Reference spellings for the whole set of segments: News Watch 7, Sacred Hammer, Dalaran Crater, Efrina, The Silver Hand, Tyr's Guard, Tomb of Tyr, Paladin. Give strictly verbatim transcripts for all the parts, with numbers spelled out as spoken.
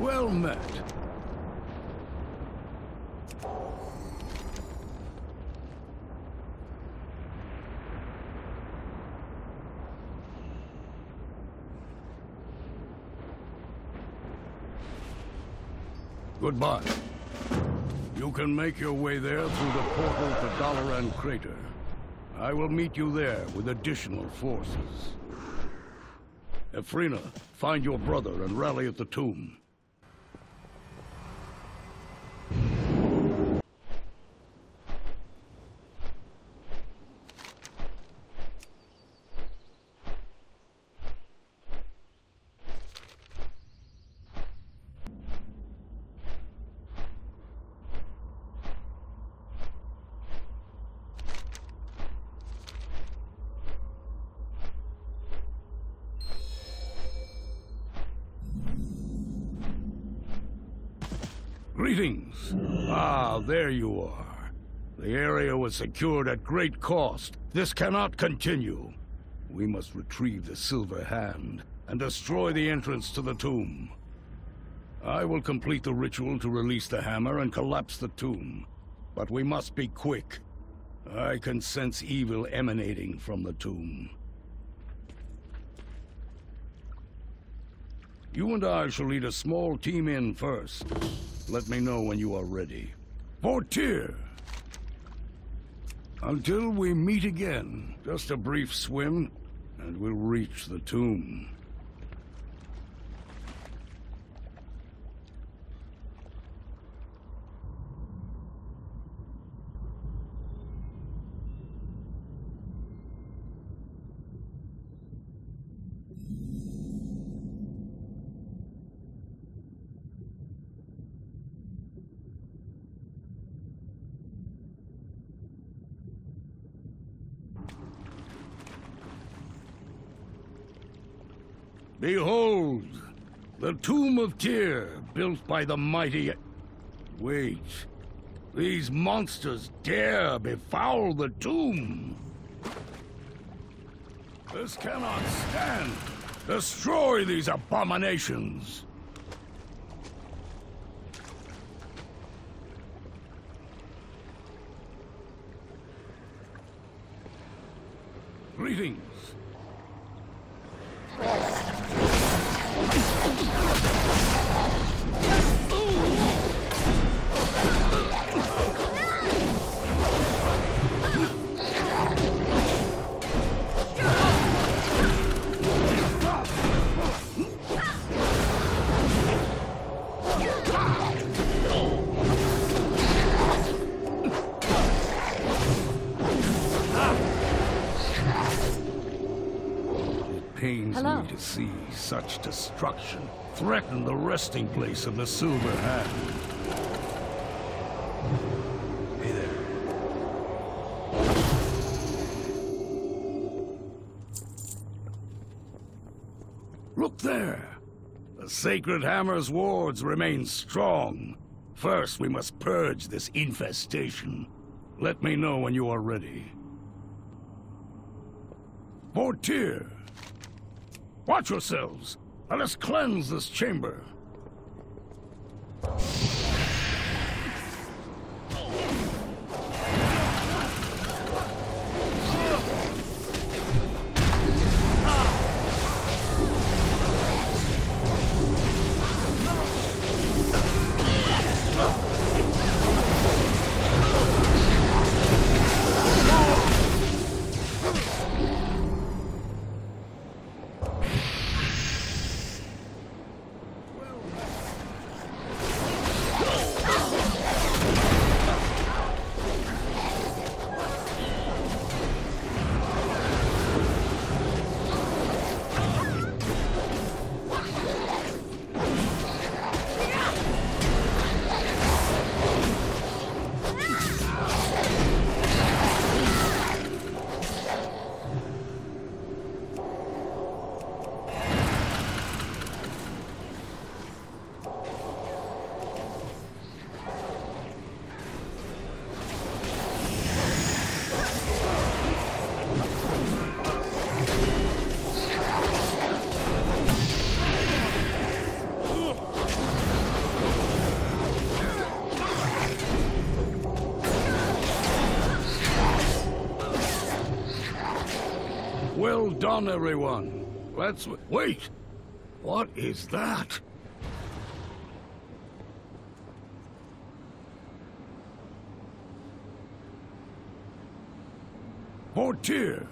Well met. Goodbye. You can make your way there through the portal to Dalaran Crater. I will meet you there with additional forces. Efrina, find your brother and rally at the tomb. Greetings. Ah, there you are. The area was secured at great cost. This cannot continue. We must retrieve the Silver Hand and destroy the entrance to the tomb. I will complete the ritual to release the hammer and collapse the tomb. But we must be quick. I can sense evil emanating from the tomb. You and I shall lead a small team in first. Let me know when you are ready. For Tyr! Until we meet again, just a brief swim, and we'll reach the tomb. Behold, the Tomb of Tyr, built by the mighty... Wait, these monsters dare befoul the tomb. This cannot stand. Destroy these abominations. Greetings. See such destruction threaten the resting place of the Silver Hand. Hey there. Look there! The Sacred Hammer's wards remain strong. First, we must purge this infestation. Let me know when you are ready. For Tyr! Watch yourselves! Let us cleanse this chamber! Well done, everyone. Let's... wait! What is that? Tyr.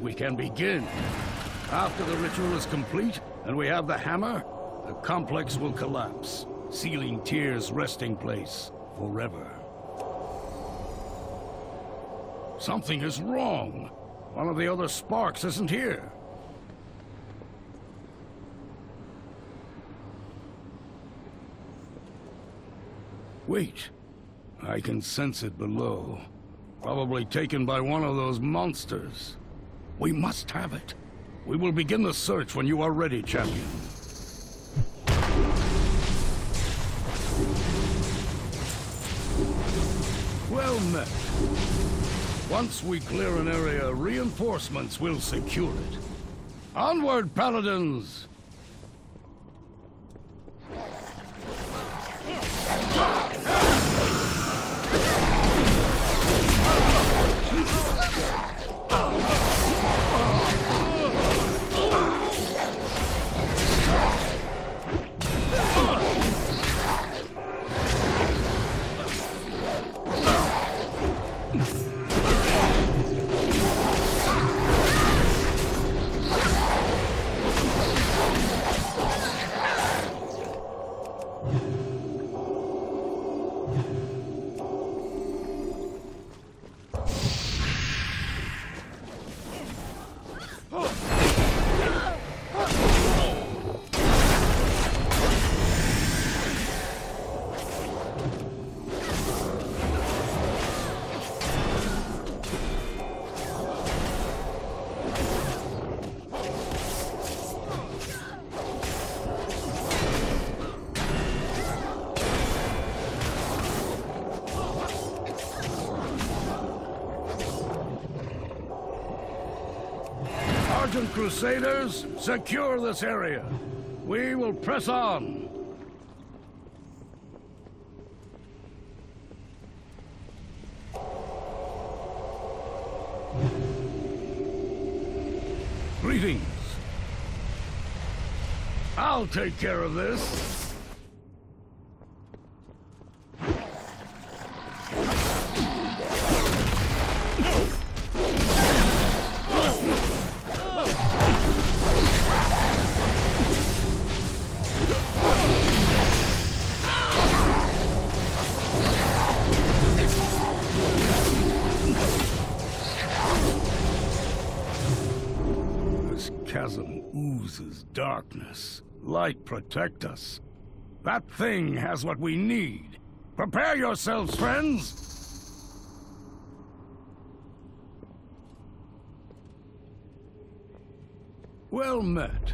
We can begin. After the ritual is complete, and we have the hammer, the complex will collapse, sealing Tyr's resting place forever. Something is wrong. One of the other sparks isn't here. Wait. I can sense it below. Probably taken by one of those monsters. We must have it. We will begin the search when you are ready, champion. Well met. Once we clear an area, reinforcements will secure it. Onward, paladins! Crusaders, secure this area. We will press on. Greetings. I'll take care of this. Darkness. Light protect us. That thing has what we need. Prepare yourselves, friends! Well met.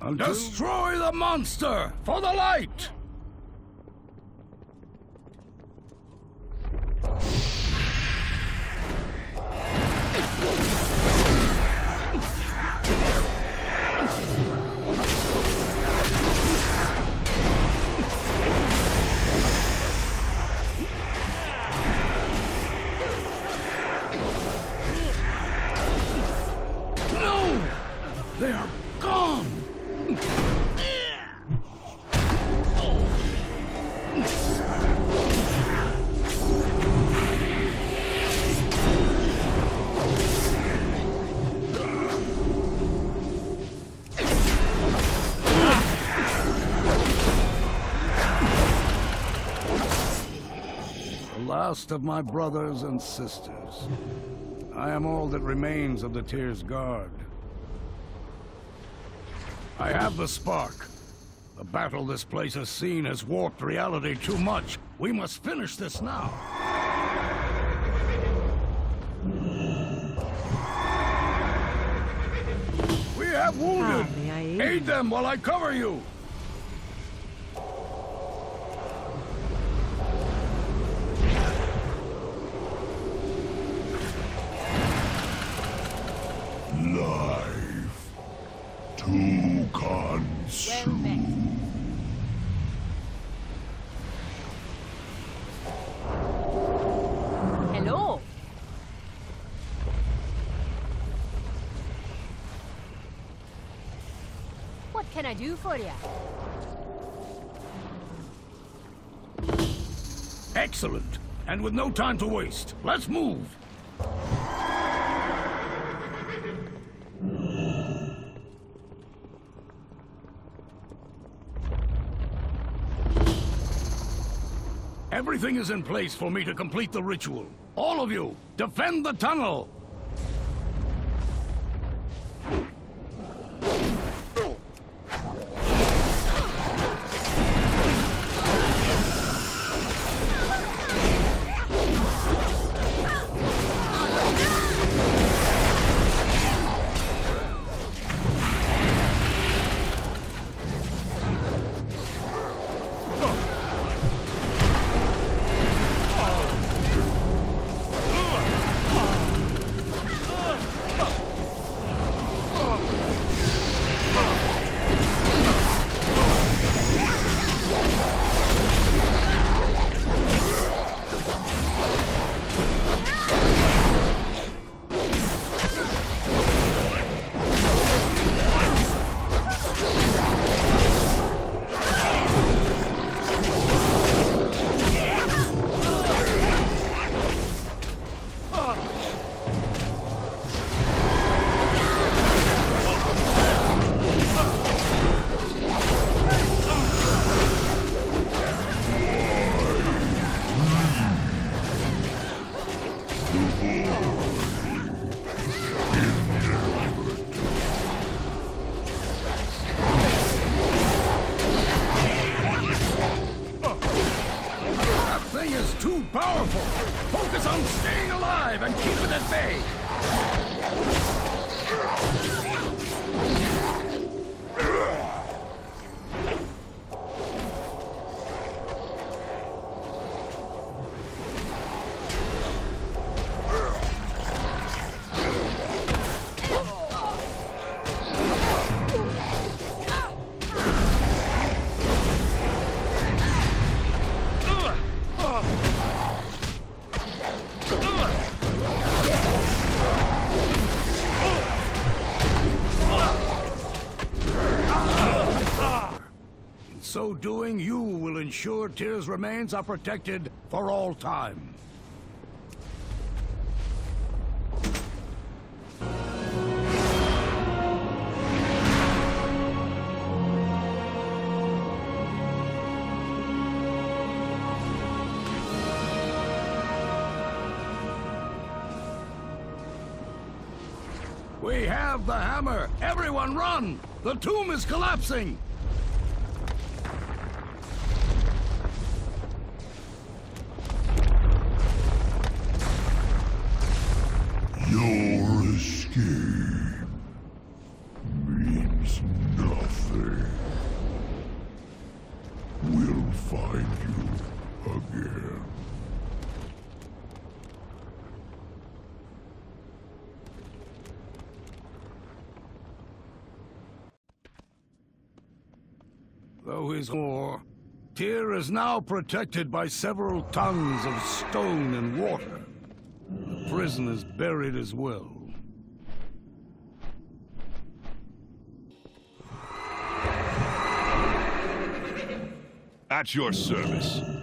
Until... Destroy the monster for the light! They are gone! Oh. last of my brothers and sisters. I am all that remains of the Tyr's Guard. I have the spark. The battle this place has seen has warped reality too much. We must finish this now. We have wounded. Aid them while I cover you. Life to consume. Hello. What can I do for you? Excellent. And with no time to waste, let's move. Everything is in place for me to complete the ritual. All of you, defend the tunnel! So doing, you will ensure Tyr's remains are protected for all time. We have the hammer! Everyone run! The tomb is collapsing! Your escape means nothing. We'll find you again. Though his war, Tyr is now protected by several tons of stone and water. The prison is buried as well. At your service.